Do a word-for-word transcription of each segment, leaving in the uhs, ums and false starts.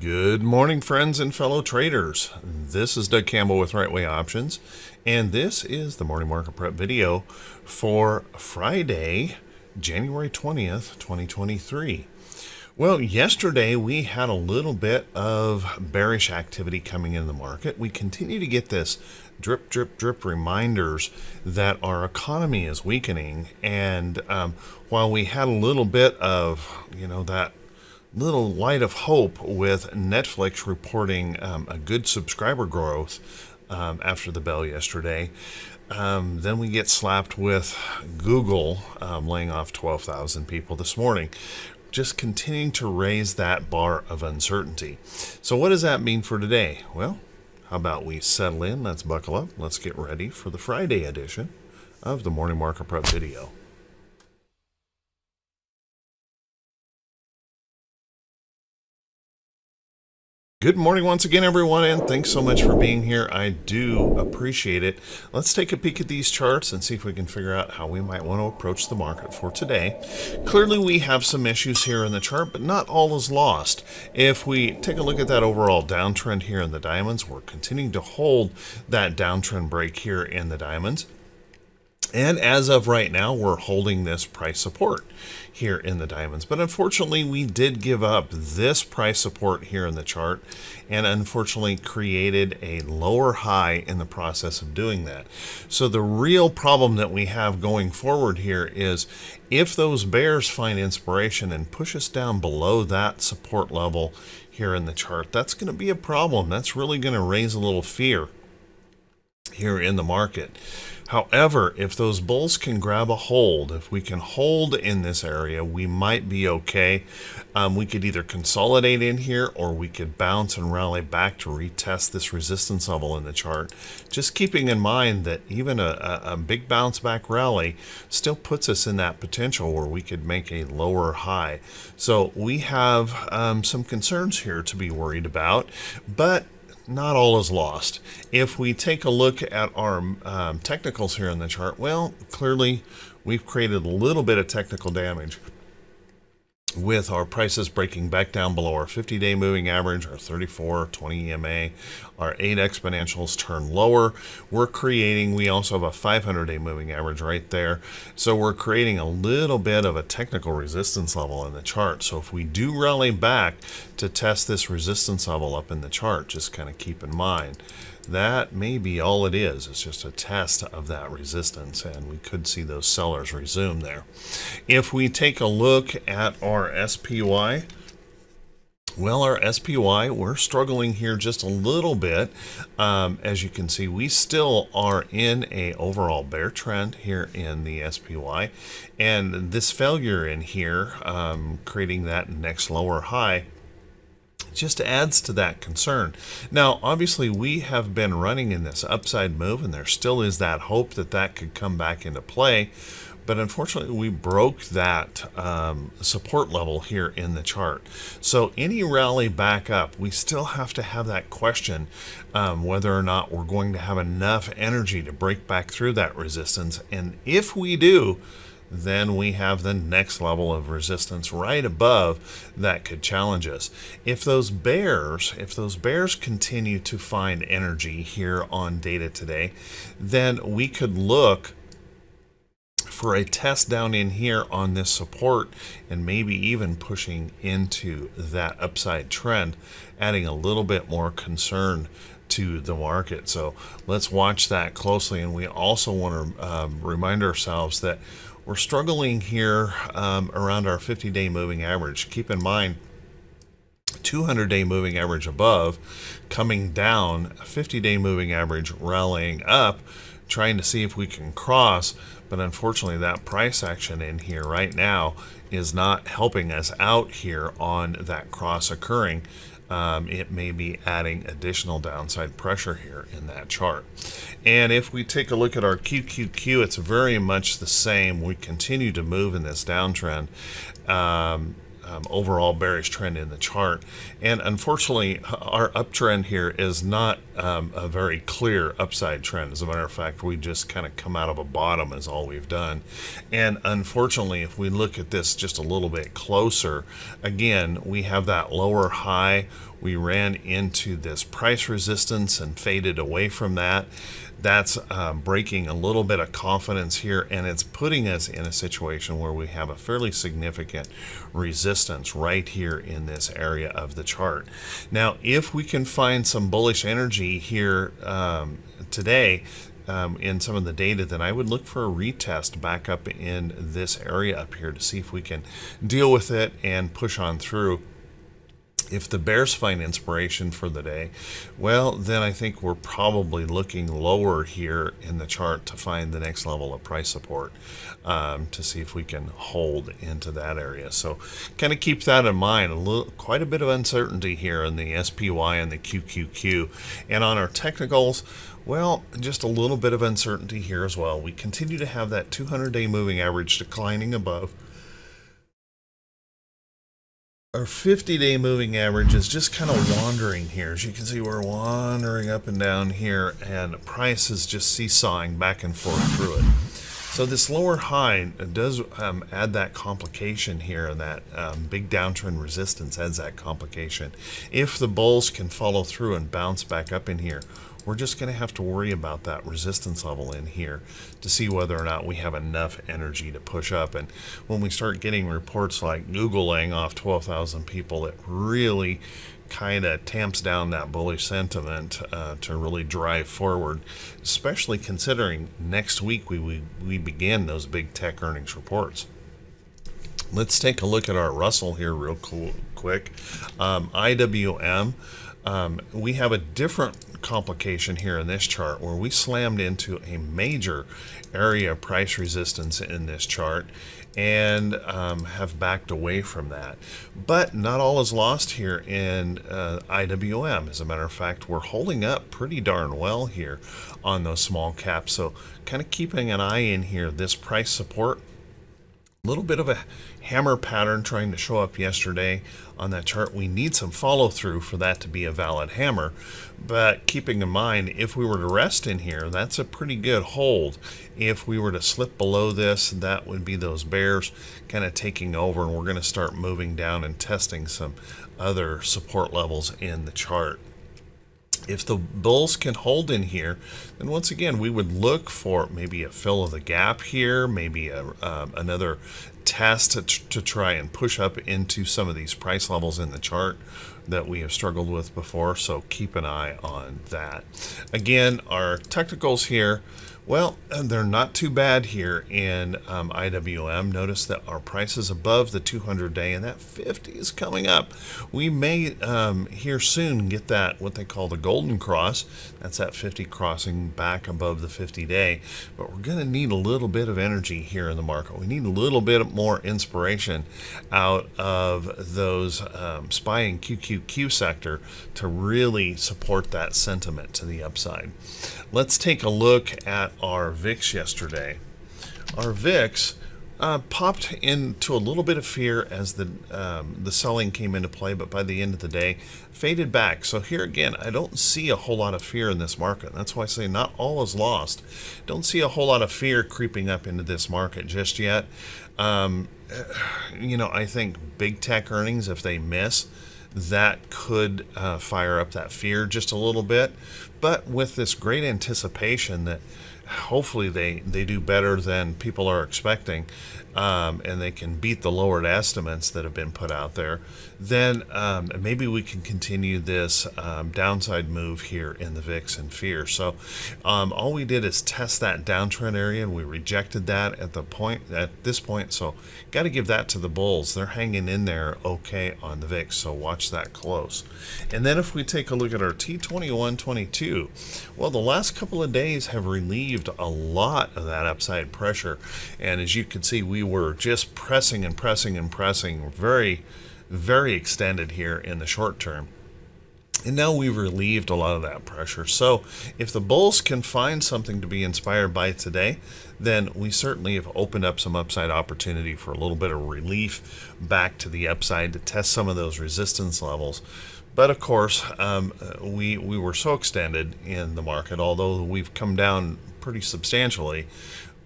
Good morning, friends and fellow traders. This is Doug Campbell with Right Way Options, and this is the Morning Market Prep video for Friday, January twentieth, twenty twenty-three. Well, yesterday we had a little bit of bearish activity coming in the market. We continue to get this drip, drip, drip reminders that our economy is weakening. And um, while we had a little bit of, you know, that little light of hope with Netflix reporting um, a good subscriber growth um, after the bell yesterday, um, then we get slapped with Google um, laying off twelve thousand people this morning, just continuing to raise that bar of uncertainty. So what does that mean for today? Well, how about we settle in, let's buckle up, let's get ready for the Friday edition of the Morning Market Prep video. Good morning once again, everyone, and thanks so much for being here. I do appreciate it. Let's take a peek at these charts and see if we can figure out how we might want to approach the market for today. Clearly, we have some issues here in the chart, but not all is lost. If we take a look at that overall downtrend here in the diamonds, we're continuing to hold that downtrend break here in the diamonds. And as of right now, we're holding this price support here in the diamonds. But unfortunately, we did give up this price support here in the chart and unfortunately created a lower high in the process of doing that. So the real problem that we have going forward here is if those bears find inspiration and push us down below that support level here in the chart, that's going to be a problem. That's really going to raise a little fear here in the market. However, if those bulls can grab a hold, if we can hold in this area, we might be okay. Um, we could either consolidate in here or we could bounce and rally back to retest this resistance level in the chart. Just keeping in mind that even a, a big bounce back rally still puts us in that potential where we could make a lower high. So we have um, some concerns here to be worried about, but not all is lost. If we take a look at our um, technicals here in the chart, well, clearly we've created a little bit of technical damage with our prices breaking back down below our fifty-day moving average, our thirty-four twenty E M A, our eight exponentials turn lower. We're creating, we also have a five hundred day moving average right there. So we're creating a little bit of a technical resistance level in the chart. So if we do rally back to test this resistance level up in the chart, just kind of keep in mind that may be all it is. It's just a test of that resistance, and we could see those sellers resume there. If we take a look at our S P Y, well, our S P Y, we're struggling here just a little bit. Um, as you can see, we still are in a overall bear trend here in the S P Y, and this failure in here, um, creating that next lower high, just adds to that concern. Now, obviously, we have been running in this upside move, and there still is that hope that that could come back into play. But unfortunately, we broke that um, support level here in the chart. So any rally back up, we still have to have that question um, whether or not we're going to have enough energy to break back through that resistance. And if we do, then we have the next level of resistance right above that could challenge us. If those bears, if those bears continue to find energy here on data today, then we could look for a test down in here on this support and maybe even pushing into that upside trend, adding a little bit more concern to the market. So let's watch that closely. And we also want to um, remind ourselves that we're struggling here um, around our fifty day moving average. Keep in mind, two hundred day moving average above, coming down, fifty day moving average rallying up, trying to see if we can cross. But unfortunately, that price action in here right now is not helping us out here on that cross occurring. Um, it may be adding additional downside pressure here in that chart. And if we take a look at our Q Q Q, it's very much the same. We continue to move in this downtrend. Um, um, overall bearish trend in the chart. And unfortunately, our uptrend here is not um, a very clear upside trend. As a matter of fact, we just kind of come out of a bottom is all we've done. And unfortunately, if we look at this just a little bit closer, again, we have that lower high. We ran into this price resistance and faded away from that. That's uh, breaking a little bit of confidence here, and it's putting us in a situation where we have a fairly significant resistance right here in this area of the chart. Now, if we can find some bullish energy here um, today, Um, in some of the data, then I would look for a retest back up in this area up here to see if we can deal with it and push on through. If the bears find inspiration for the day, well, then I think we're probably looking lower here in the chart to find the next level of price support um, to see if we can hold into that area. So kind of keep that in mind. A little, quite a bit of uncertainty here in the S P Y and the Q Q Q. And on our technicals, well, just a little bit of uncertainty here as well. We continue to have that two hundred day moving average declining above. Our fifty day moving average is just kind of wandering here. As you can see, we're wandering up and down here, and price is just seesawing back and forth through it. So this lower high does um, add that complication here, and that um, big downtrend resistance adds that complication. If the bulls can follow through and bounce back up in here, we're just going to have to worry about that resistance level in here to see whether or not we have enough energy to push up. And when we start getting reports like Google laying off twelve thousand people, it really kind of tamps down that bullish sentiment uh, to really drive forward, especially considering next week we, we, we begin those big tech earnings reports. Let's take a look at our Russell here real cool, quick. Um, I W M. Um, we have a different complication here in this chart where we slammed into a major area of price resistance in this chart and um, have backed away from that. But not all is lost here in uh, I W M. As a matter of fact, we're holding up pretty darn well here on those small caps. So kind of keeping an eye in here, this price support, little bit of a hammer pattern trying to show up yesterday on that chart. We need some follow through for that to be a valid hammer, but keeping in mind, if we were to rest in here, that's a pretty good hold. If we were to slip below this, that would be those bears kind of taking over, and we're going to start moving down and testing some other support levels in the chart. If the bulls can hold in here, then once again, we would look for maybe a fill of the gap here, maybe a, um, another test to, to try and push up into some of these price levels in the chart that we have struggled with before. So keep an eye on that. Again, our technicals here, well, they're not too bad here in um, I W M. Notice that our price is above the two hundred day, and that fifty is coming up. We may um, here soon get that, what they call the golden cross. That's that fifty crossing back above the fifty day. But we're going to need a little bit of energy here in the market. We need a little bit more inspiration out of those um, S P Y and Q Q Q sector to really support that sentiment to the upside. Let's take a look at our V I X yesterday. Our V I X uh, popped into a little bit of fear as the um, the selling came into play, but by the end of the day faded back. So here again, I don't see a whole lot of fear in this market. That's why I say not all is lost. Don't see a whole lot of fear creeping up into this market just yet. Um, you know, I think big tech earnings, if they miss, that could uh, fire up that fear just a little bit. But with this great anticipation that hopefully they, they do better than people are expecting, um, and they can beat the lowered estimates that have been put out there, then um, maybe we can continue this um, downside move here in the V I X and fear. So um, all we did is test that downtrend area, and we rejected that at the point at this point. So got to give that to the bulls. They're hanging in there okay on the V I X, so watch that close. And then if we take a look at our T twenty-one twenty-two, well, the last couple of days have relieved a lot of that upside pressure, and as you can see, we were just pressing and pressing and pressing very very extended here in the short term. And now we've relieved a lot of that pressure. So if the bulls can find something to be inspired by today, then we certainly have opened up some upside opportunity for a little bit of relief back to the upside to test some of those resistance levels. But of course, um, we, we were so extended in the market, although we've come down pretty substantially,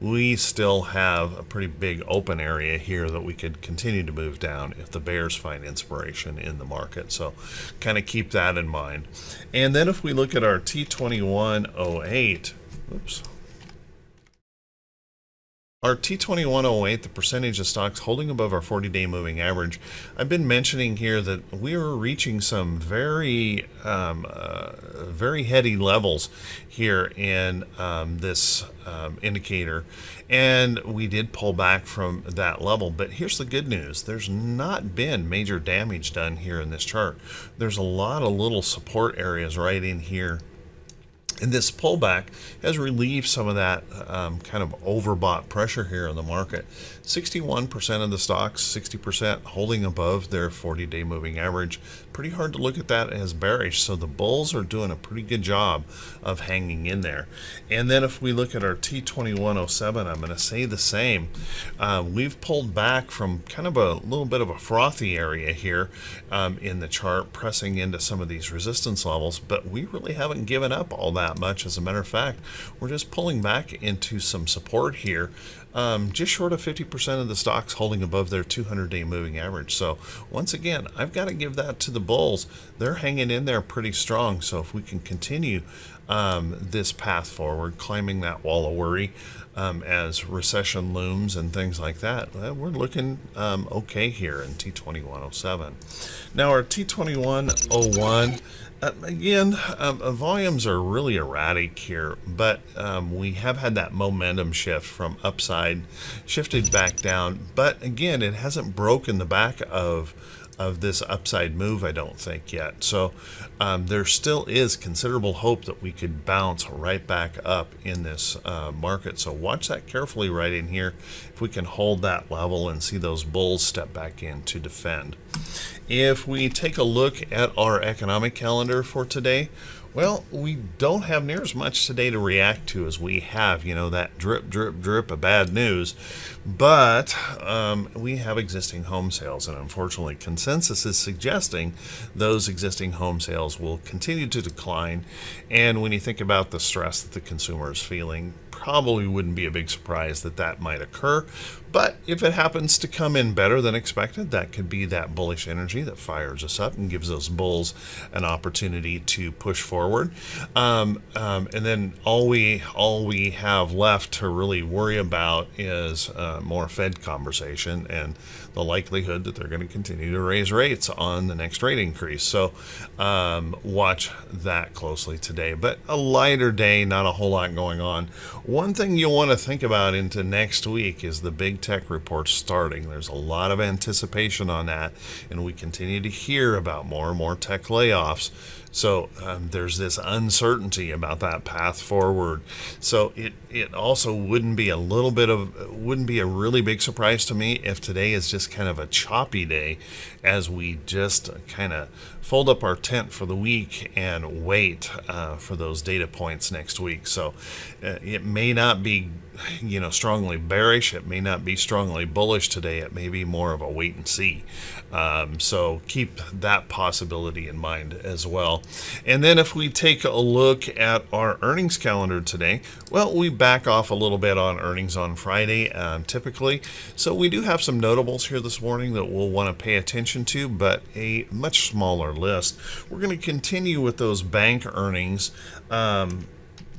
we still have a pretty big open area here that we could continue to move down if the bears find inspiration in the market. So kind of keep that in mind. And then if we look at our T twenty-one oh eight, oops, our T twenty-one oh eight, the percentage of stocks holding above our forty-day moving average, I've been mentioning here that we were reaching some very, um, uh, very heady levels here in um, this um, indicator, and we did pull back from that level. But here's the good news: there's not been major damage done here in this chart. There's a lot of little support areas right in here. And this pullback has relieved some of that um, kind of overbought pressure here in the market. sixty-one percent of the stocks, sixty percent holding above their forty-day moving average. Pretty hard to look at that as bearish. So the bulls are doing a pretty good job of hanging in there. And then if we look at our T twenty-one oh seven, I'm going to say the same. Uh, we've pulled back from kind of a little bit of a frothy area here um, in the chart, pressing into some of these resistance levels. But we really haven't given up all that much. As a matter of fact, we're just pulling back into some support here, um, just short of fifty percent of the stocks holding above their two hundred day moving average. So once again, I've got to give that to the bulls. They're hanging in there pretty strong. So if we can continue um, this path forward, climbing that wall of worry um, as recession looms and things like that, well, we're looking um, okay here in T twenty-one oh seven. Now our T twenty-one oh one, Uh, again, um, uh, volumes are really erratic here, but um, we have had that momentum shift from upside, shifted back down. But again, it hasn't broken the back of of this upside move, I don't think, yet. So um, there still is considerable hope that we could bounce right back up in this uh, market. So watch that carefully right in here. If we can hold that level and see those bulls step back in to defend. If we take a look at our economic calendar for today, well, we don't have near as much today to react to as we have, you know, that drip, drip, drip of bad news. But um, we have existing home sales, and unfortunately, consensus is suggesting those existing home sales will continue to decline. And when you think about the stress that the consumer is feeling, probably wouldn't be a big surprise that that might occur. But if it happens to come in better than expected, that could be that bullish energy that fires us up and gives those bulls an opportunity to push forward. Um, um, and then all we all we have left to really worry about is uh, more Fed conversation and the likelihood that they're going to continue to raise rates on the next rate increase. So um, watch that closely today. But a lighter day, not a whole lot going on. One thing you'll want to think about into next week is the big tech reports starting. There's a lot of anticipation on that, and we continue to hear about more and more tech layoffs. So um, there's this uncertainty about that path forward. So it it also wouldn't be a little bit of wouldn't be a really big surprise to me if today is just kind of a choppy day, as we just kind of fold up our tent for the week and wait uh, for those data points next week. So uh, it may not be, you know, strongly bearish. It may not be strongly bullish today. It may be more of a wait and see. Um, so keep that possibility in mind as well. And then if we take a look at our earnings calendar today, well, we back off a little bit on earnings on Friday, um, typically. So we do have some notables here this morning that we'll want to pay attention to, but a much smaller list. We're going to continue with those bank earnings. Um,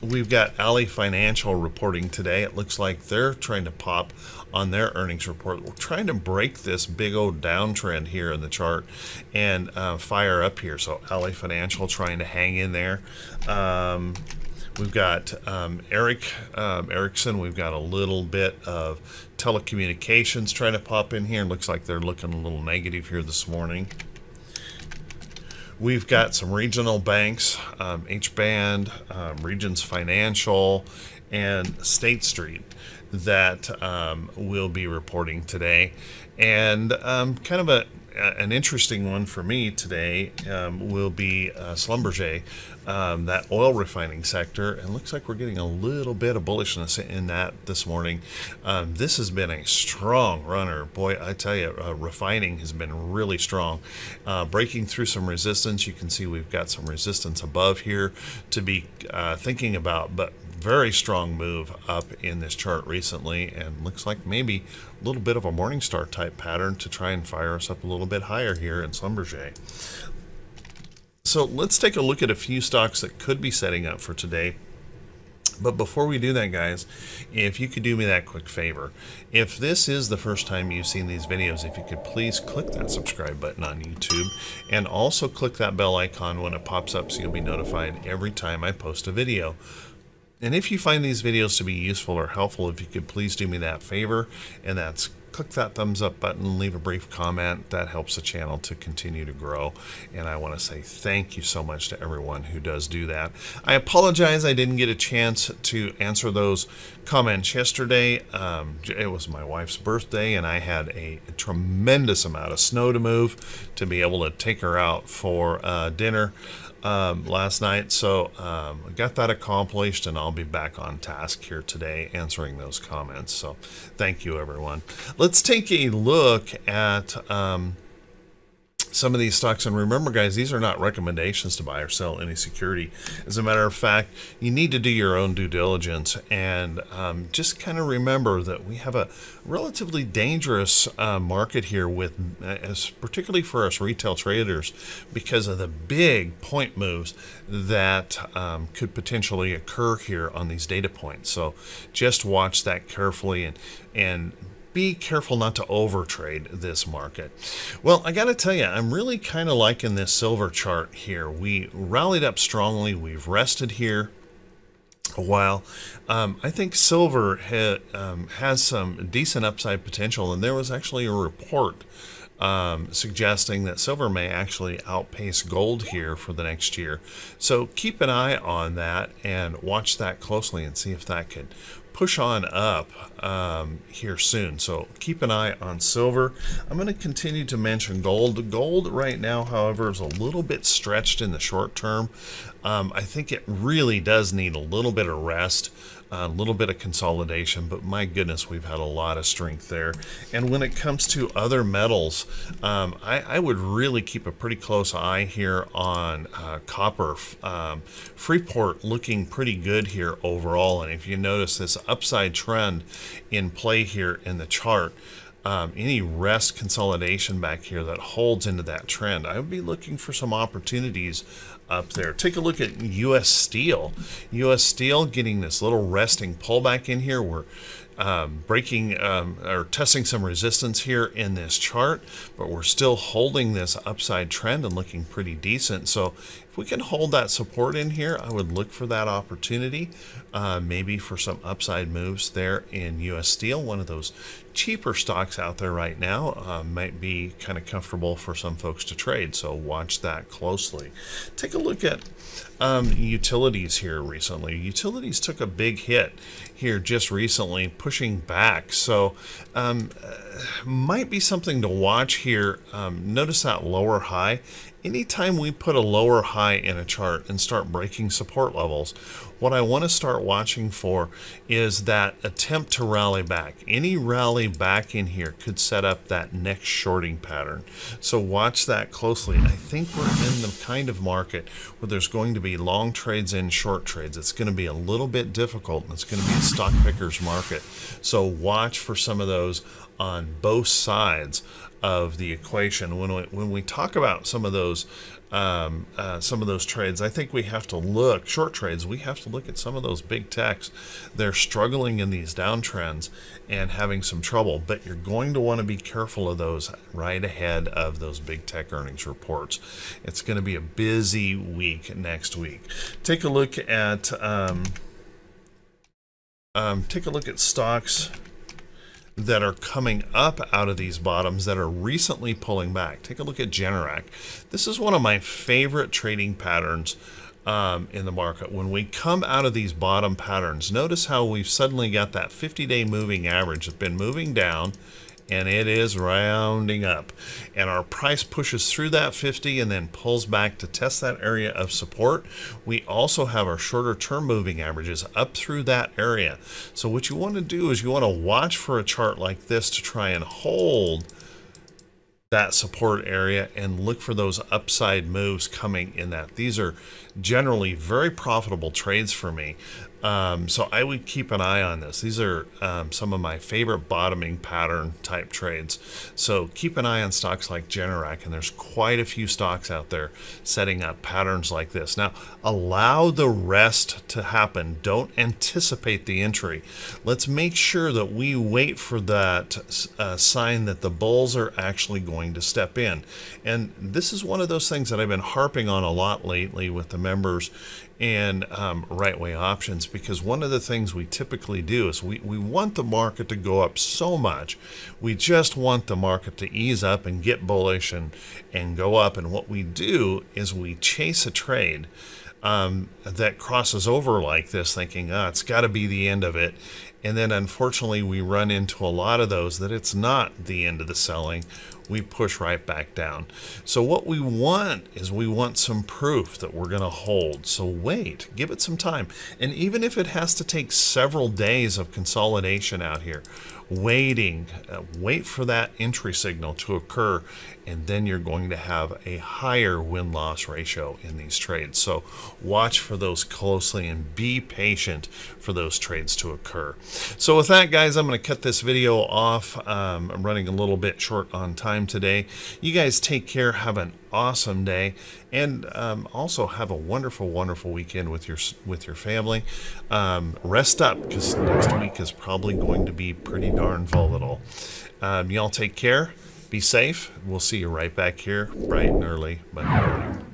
we've got Ally Financial reporting today. It looks like they're trying to pop on their earnings report. We're trying to break this big old downtrend here in the chart and uh, fire up here. So Ally Financial trying to hang in there. Um, We've got um, Eric, um, Ericsson. We've got a little bit of telecommunications trying to pop in here. Looks like they're looking a little negative here this morning. We've got some regional banks, um, H-Band, um, Regions Financial, and State Street that um, will be reporting today. And um, kind of a an interesting one for me today um, will be uh, Schlumberger, um, that oil refining sector. And looks like we're getting a little bit of bullishness in that this morning. Um, this has been a strong runner. Boy, I tell you, uh, refining has been really strong. Uh, breaking through some resistance. You can see we've got some resistance above here to be uh, thinking about, but very strong move up in this chart recently, and looks like maybe a little bit of a Morningstar type pattern to try and fire us up a little bit higher here in Schlumberger. So let's take a look at a few stocks that could be setting up for today. But before we do that, guys, if you could do me that quick favor, if this is the first time you've seen these videos, if you could please click that subscribe button on YouTube, and also click that bell icon when it pops up so you'll be notified every time I post a video. And if you find these videos to be useful or helpful, if you could please do me that favor, and that's click that thumbs up button, leave a brief comment. That helps the channel to continue to grow. And I want to say thank you so much to everyone who does do that. I apologize I didn't get a chance to answer those comments yesterday. Um, it was my wife's birthday, and I had a tremendous amount of snow to move to be able to take her out for uh, dinner um, last night. So um, I got that accomplished, and I'll be back on task here today answering those comments. So thank you, everyone. Let's Let's take a look at um, some of these stocks. And remember, guys, these are not recommendations to buy or sell any security. As a matter of fact, you need to do your own due diligence, and um, just kind of remember that we have a relatively dangerous uh, market here, with uh, particularly for us retail traders, because of the big point moves that um, could potentially occur here on these data points. So just watch that carefully, and and be careful not to overtrade this market. Well, I gotta tell you, I'm really kind of liking this silver chart here. We rallied up strongly. We've rested here a while. Um, I think silver ha um, has some decent upside potential, and there was actually a report Um, suggesting that silver may actually outpace gold here for the next year. So keep an eye on that and watch that closely and see if that could push on up um, here soon. So keep an eye on silver. I'm going to continue to mention gold. Gold right now, however, is a little bit stretched in the short term. Um, I think it really does need a little bit of rest, a little bit of consolidation, but my goodness, we've had a lot of strength there. And when it comes to other metals, um, I, I would really keep a pretty close eye here on uh, copper. Um, Freeport looking pretty good here overall, and if you notice this upside trend in play here in the chart, Um, any rest consolidation back here that holds into that trend, I would be looking for some opportunities up there. Take a look at U S Steel. U S Steel getting this little resting pullback in here. We're um, breaking um, or testing some resistance here in this chart, but we're still holding this upside trend and looking pretty decent. So if we can hold that support in here, I would look for that opportunity, uh, maybe for some upside moves there in U S Steel. One of those cheaper stocks out there right now uh, might be kind of comfortable for some folks to trade, so watch that closely. Take a look at um, utilities here recently. Utilities took a big hit here just recently, pushing back, so um, might be something to watch here. Um, notice that lower high. Anytime we put a lower high in a chart and start breaking support levels, what I want to start watching for is that attempt to rally back. Any rally back in here could set up that next shorting pattern. So watch that closely. I think we're in the kind of market where there's going to be long trades and short trades. It's going to be a little bit difficult, and it's going to be a stock picker's market. So watch for some of those on both sides of the equation. When we, when we talk about some of those um, uh, some of those trades, I think we have to look, short trades, we have to look at some of those big techs. They're struggling in these downtrends and having some trouble, but you're going to want to be careful of those right ahead of those big tech earnings reports. It's going to be a busy week next week. Take a look at um, um, take a look at stocks that are coming up out of these bottoms that are recently pulling back. Take a look at Generac. This is one of my favorite trading patterns um, in the market. When we come out of these bottom patterns, notice how we've suddenly got that fifty-day moving average that's been moving down and it is rounding up, and our price pushes through that fifty and then pulls back to test that area of support. We also have our shorter term moving averages up through that area. So what you want to do is you want to watch for a chart like this to try and hold that support area and look for those upside moves coming in that. These are generally very profitable trades for me. Um, so I would keep an eye on this. These are um, some of my favorite bottoming pattern type trades. So keep an eye on stocks like Generac, and there's quite a few stocks out there setting up patterns like this. Now, allow the rest to happen. Don't anticipate the entry. Let's make sure that we wait for that uh, sign that the bulls are actually going to step in. And this is one of those things that I've been harping on a lot lately with the members and um, Right Way Options, because one of the things we typically do is we, we want the market to go up so much. We just want the market to ease up and get bullish and, and go up. And what we do is we chase a trade um, that crosses over like this, thinking, ah, oh, it's got to be the end of it. And then unfortunately, we run into a lot of those that it's not the end of the selling. We push right back down. So what we want is we want some proof that we're going to hold. So wait, give it some time. And even if it has to take several days of consolidation out here, waiting, uh, wait for that entry signal to occur, and then you're going to have a higher win-loss ratio in these trades. So watch for those closely and be patient for those trades to occur. So with that, guys, I'm going to cut this video off. Um, I'm running a little bit short on time today. You guys take care, have an awesome day, and um, also have a wonderful wonderful weekend with your with your family. Um, rest up, because next week is probably going to be pretty darn volatile. Um, y'all take care, be safe. We'll see you right back here bright and early Monday morning.